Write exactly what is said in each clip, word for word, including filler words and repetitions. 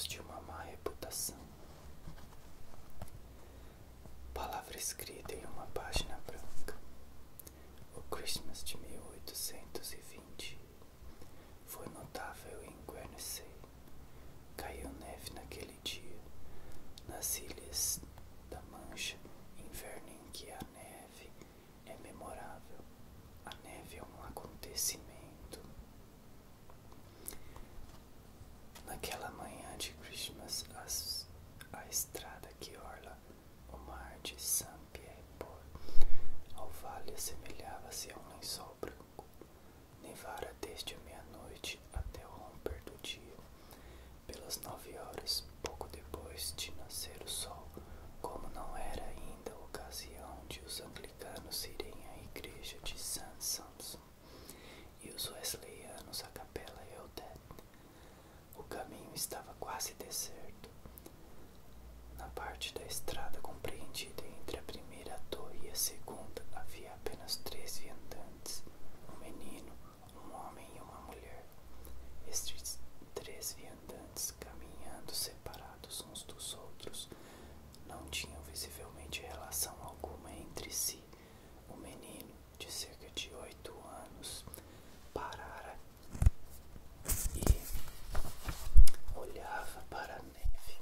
anos de uma má reputação. Palavra escrita em uma página branca. O Christmas de mil oitocentos e vinte foi notável em Guernsey. Caiu neve naquele dia, nas ilhas da Mancha, inverno em que a neve é memorável. A neve é um acontecimento. Naquela manhã de Christmas, as, a estrada que orla o mar de Saint-Pierre-Port ao vale assemelhava-se a um lençol branco. Nevara desde a meia-noite até o romper do dia. Pelas nove horas, pouco depois de nascer o sol, como não era ainda a ocasião de os anglicanos irem à igreja de Saint Samson e os wesleyanos à capela Eldet, o caminho estava quase deserto. Na parte da estrada compreendida entre a primeira torre e a segunda havia apenas três viandantes, um menino, um homem e uma mulher. Estes três viandantes, caminhando separados uns dos outros, não tinham visivelmente relação alguma entre si. O menino, de cerca de oito anos, parara e olhava para a neve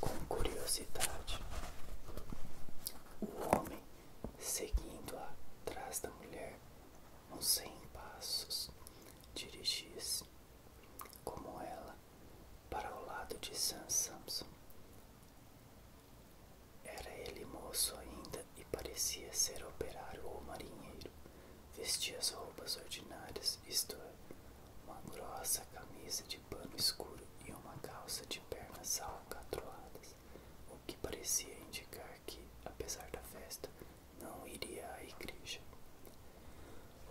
com curiosidade. O homem, seguindo-a atrás da mulher, uns cem passos, dirigia-se, como ela, para o lado de Saint Samson. Era ele moço ainda e parecia ser operário ou marinheiro. Vestia as roupas ordinárias, isto é, uma grossa camisa de pano escuro e uma calça de pernas alcatroadas, o que parecia indicar que, apesar da festa, não iria à igreja.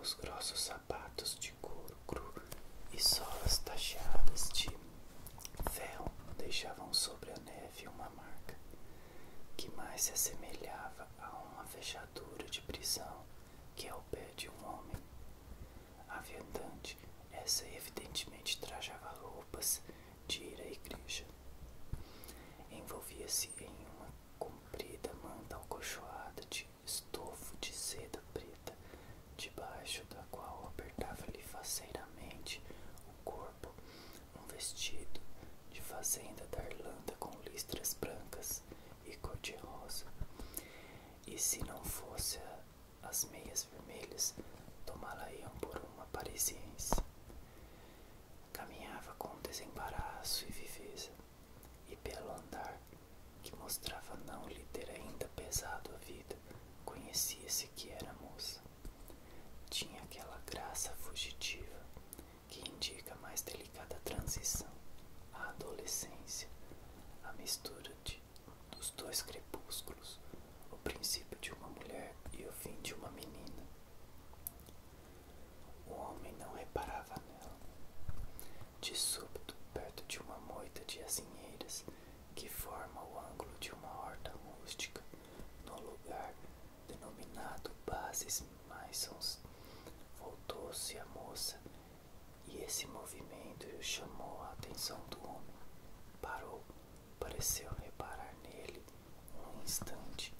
Os grossos sapatos de couro cru e solas tacheadas de ferro deixavam sobre a neve uma marca que mais se assemelhava a uma fechadura de prisão que é o pé de um homem. A viandante, essa evidentemente trajava roupas de ir à igreja. Envolvia-se em uma comprida manta alcochoada de estofo de seda preta, debaixo da qual apertava-lhe faceiramente o corpo um vestido de fazenda da Irlanda com listras brancas e cor-de-rosa, e se não fosse as meias vermelhas, tomá-la-iam por uma parisiense. Caminhava com desembaraço e viveza, e pelo andar, que mostrava não lhe ter ainda pesado a vida, conhecia-se que era moça. Tinha aquela graça fugitiva que indica a mais delicada transição, a adolescência, a mistura de, dos dois crepúsculos, o princípio de uma mulher e o fim de uma menina. O homem não reparava nela. De súbito, perto de uma moita de azinheiras que forma o ângulo de uma horta rústica, no lugar denominado Bases Maisons, voltou-se a moça, e esse movimento chamou a atenção do homem. Parou, pareceu reparar nele um instante,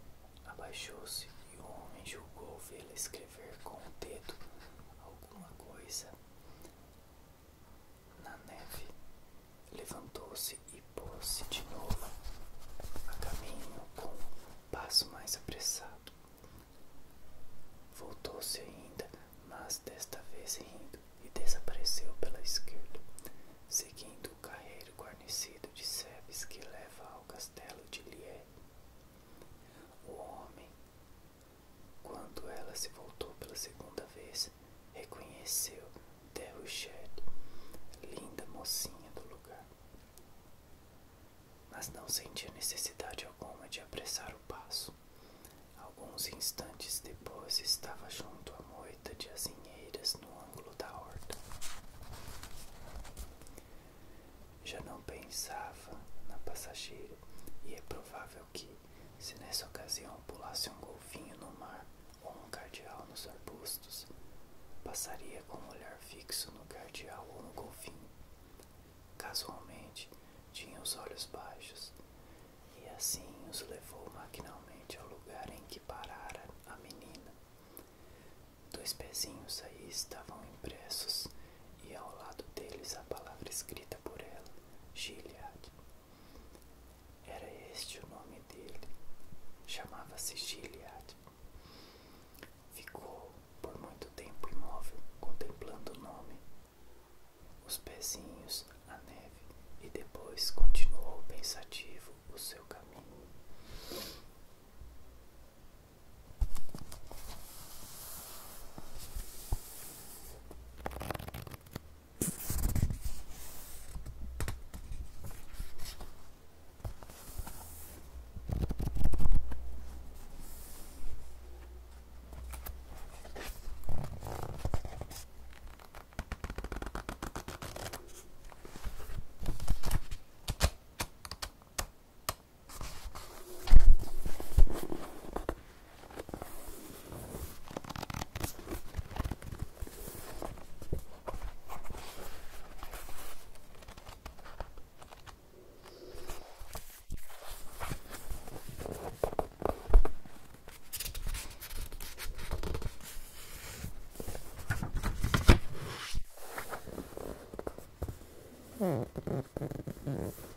abaixou-se e o homem julgou vê-la escrever com o dedo alguma coisa na neve. Levantou-se e pôs-se de novo a caminho com um passo mais apressado. Voltou-se ainda, mas desta vez rindo, e desapareceu pela esquerda, seguindo o carreiro guarnecido de sebes que leva ao castelo de Gilliatt. O homem, quando ela se voltou pela segunda vez, reconheceu Déruchette, linda mocinha do lugar, mas não sentia necessidade alguma de apressar o passo. Alguns instantes depois estava junto à moita de azinheiras no ângulo da horta. Já não pensava na passageira, e é provável que, se nessa ocasião pulasse um golfinho no mar ou um cardeal nos arbustos, passaria com o olhar fixo no cardeal ou no golfinho. os olhos baixos, e assim os levou maquinalmente ao lugar em que parara a menina. Dois pezinhos aí estavam impressos, e ao lado deles a palavra escrita por ela, Gilliatt. Era este o nome dele. Chamava-se Gilliatt. Ficou por muito tempo imóvel, contemplando o nome, os pezinhos, a neve, e depois continuou pensativo o seu caminho. Mm-hmm.